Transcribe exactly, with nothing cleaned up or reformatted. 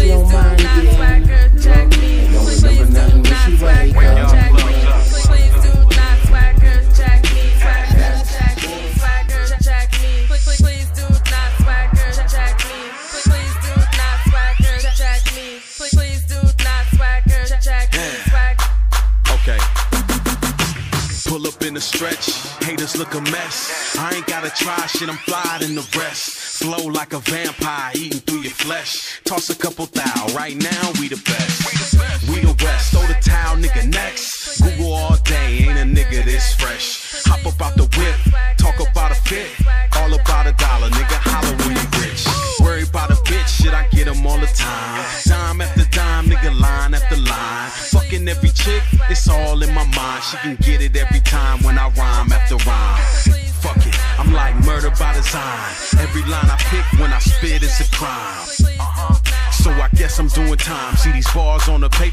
she don't mind it. Don't remember nothing when she wake up. Please do not swag her, jack me, swag her, jack me, swag her, jack me. Please do not swag her, jack me. Please do not swag her, jack me. Please do not swag her, jack me, swag. Okay. Pull up in a stretch, haters look a mess. I ain't gotta try shit, I'm flyer than the rest. Flow like a vampire, eating through your flesh. Toss a couple thou, right now we the best. We the West, throw the towel, nigga next. Google all day, ain't a nigga this fresh. Hop up out the whip, talk about a fit. All about a dollar, nigga holler when you rich. Worry about a bitch, shit I get them all the time. Dime after dime, nigga line after line. Fucking every chick, it's all in my mind. She can get it every time when I rhyme after rhyme. Fuck it, I'm like murder by design. Every line I pick when I spit is a crime. So I guess I'm doing time. See these bars on the paper,